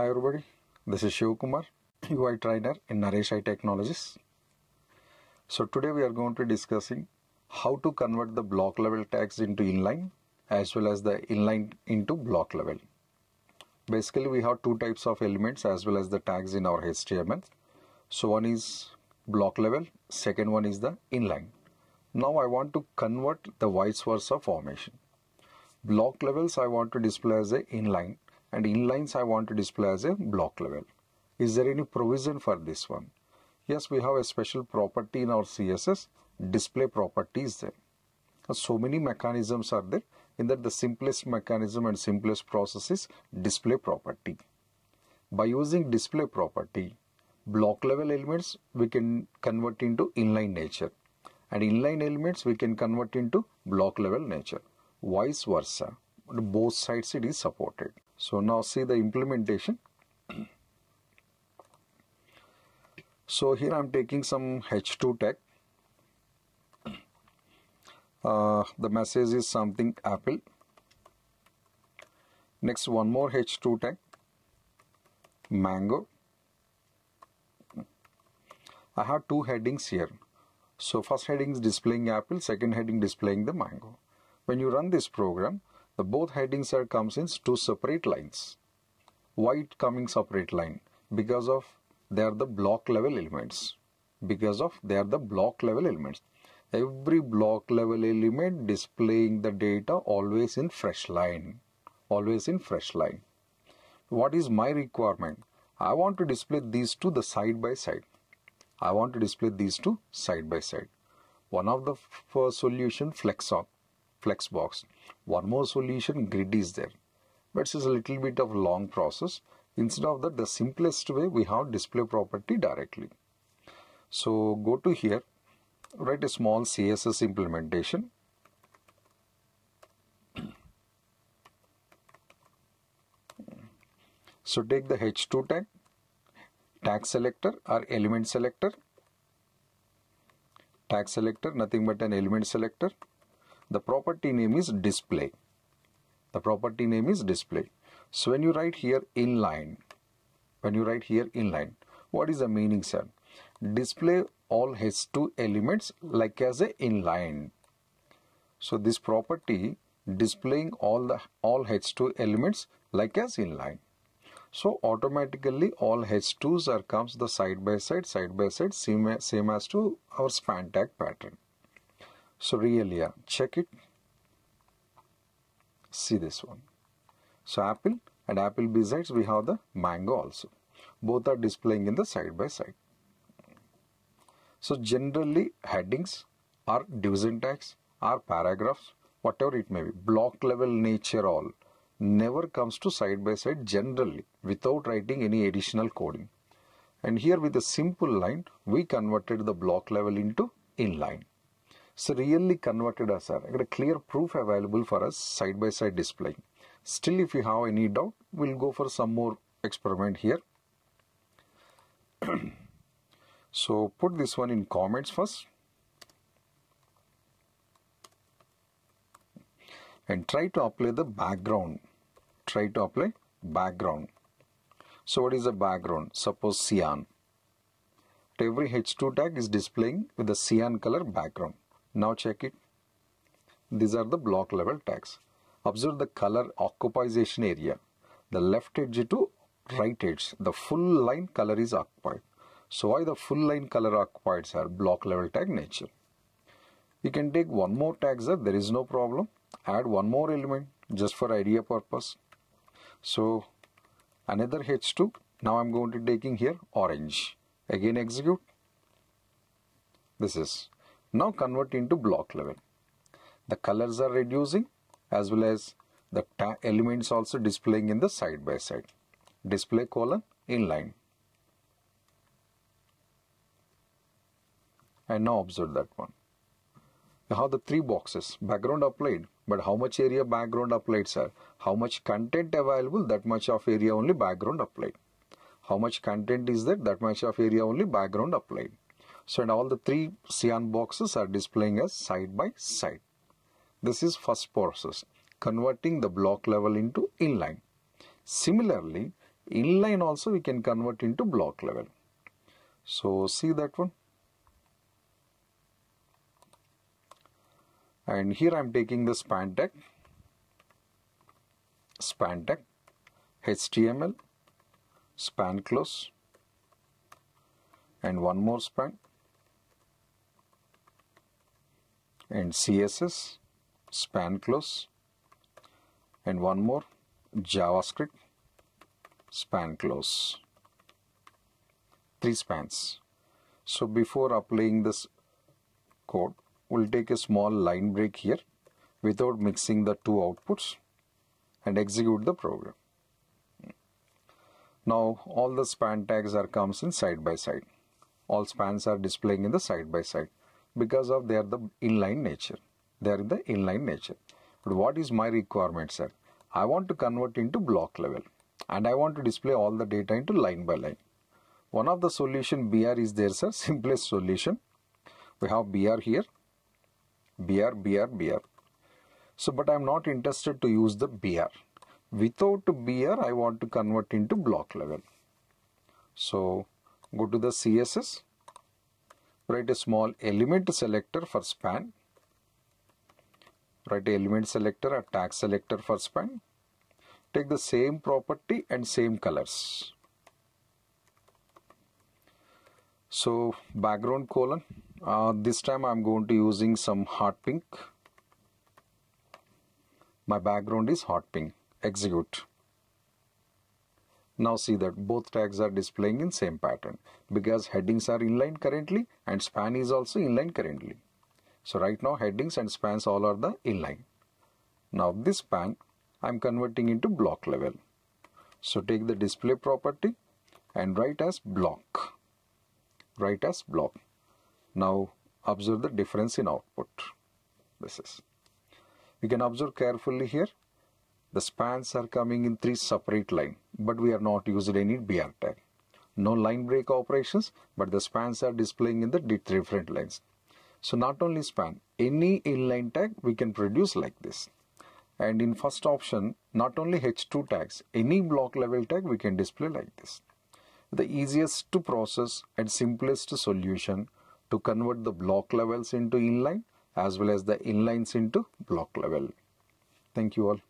Hi everybody, this is Shiva Kumar, UI trainer in Naresh i Technologies. So today we are going to be discussing how to convert the block level tags into inline as well as the inline into block level. Basically we have two types of elements as well as the tags in our HTML. So one is block level, second one is the inline. Now I want to convert the vice versa formation. Block levels I want to display as a inline and inlines I want to display as a block level. Is there any provision for this one? Yes, we have a special property in our CSS, display property is there. So many mechanisms are there, in that the simplest mechanism and simplest process is display property. By using display property, block level elements we can convert into inline nature and inline elements we can convert into block level nature, vice versa. Both sides it is supported. So now see the implementation. So here I am taking some H2 tag. The message is something Apple. Next one more H2 tag, Mango. I have two headings here. So first heading is displaying Apple, second heading displaying the Mango. When you run this program, the both headings are comes in two separate lines. Why it coming separate line? Because of they are the block level elements. Every block level element displaying the data always in fresh line. What is my requirement? I want to display these two the side by side. One of the solution Flexop, Flexbox. One more solution Grid is there. But it's a little bit of long process. Instead of that, the simplest way we have display property directly. So go to here, write a small CSS implementation. So take the H2 tag, tag selector or element selector. Tag selector, nothing but an element selector. The property name is display. So when you write here inline, what is the meaning, sir? Display all H2 elements like as a inline. So this property displaying all H2 elements like as inline. So automatically all H2s are comes the side by side same as to our span tag pattern. So really, yeah, check it. See this one. So Apple and Apple besides we have the Mango also. Both are displaying in the side by side. So generally headings or division tags or paragraphs, whatever it may be, block level nature all never comes to side by side generally without writing any additional coding. And here with a simple line, we converted the block level into inline. So really converted us, I got a clear proof available for us side-by-side display. Still if you have any doubt, we'll go for some more experiment here. So put this one in comments first. And try to apply the background. So what is the background? Suppose cyan. Every H2 tag is displaying with a cyan color background. Now check it. These are the block level tags. Observe the color occupation area. The left edge to right edge, the full line color is occupied. So why the full line color occupied, sir? Block level tag nature. You can take one more tag, sir. There is no problem. Add one more element just for idea purpose. So another H2. Now I'm going to taking here orange. Again execute. This is. Now convert into block level. The colors are reducing as well as the elements also displaying in the side by side. Display colon inline. And now observe that one. You have the three boxes. Background applied. But how much area background applied, sir? How much content available? That much of area only background applied. How much content is there? That much of area only background applied. So, and all the three cyan boxes are displaying as side by side. This is first process, converting the block level into inline. Similarly, inline also we can convert into block level. So see that one. And here I'm taking the span tag, HTML, span close, and one more span, and CSS, span close, and one more, JavaScript, span close. 3 spans. So before applying this code, we'll take a small line break here without mixing the two outputs and execute the program. Now all the span tags are comes in side by side. All spans are displaying in the side by side because of they are in the inline nature. But what is my requirement, sir? I want to convert into block level and I want to display all the data into line by line. One of the solution BR is there, sir. Simplest solution. We have BR here. BR. So, but I am not interested to use the BR. Without BR, I want to convert into block level. So, go to the CSS. Write a small element selector for span. Write element selector, a tag selector for span. Take the same property and same colors. So, background colon. This time I'm going to using some hot pink. My background is hot pink. Execute. Now see that both tags are displaying in same pattern because headings are inline currently and span is also inline currently. So right now headings and spans all are the inline. Now this span I'm converting into block level. So take the display property and write as block. Now observe the difference in output. This is. You can observe carefully here. The spans are coming in 3 separate lines, but we are not using any BR tag. No line break operations, but the spans are displaying in the different lines. So not only span, any inline tag we can produce like this. And in first option, not only H2 tags, any block level tag we can display like this. The easiest to process and simplest solution to convert the block levels into inline as well as the inlines into block level. Thank you all.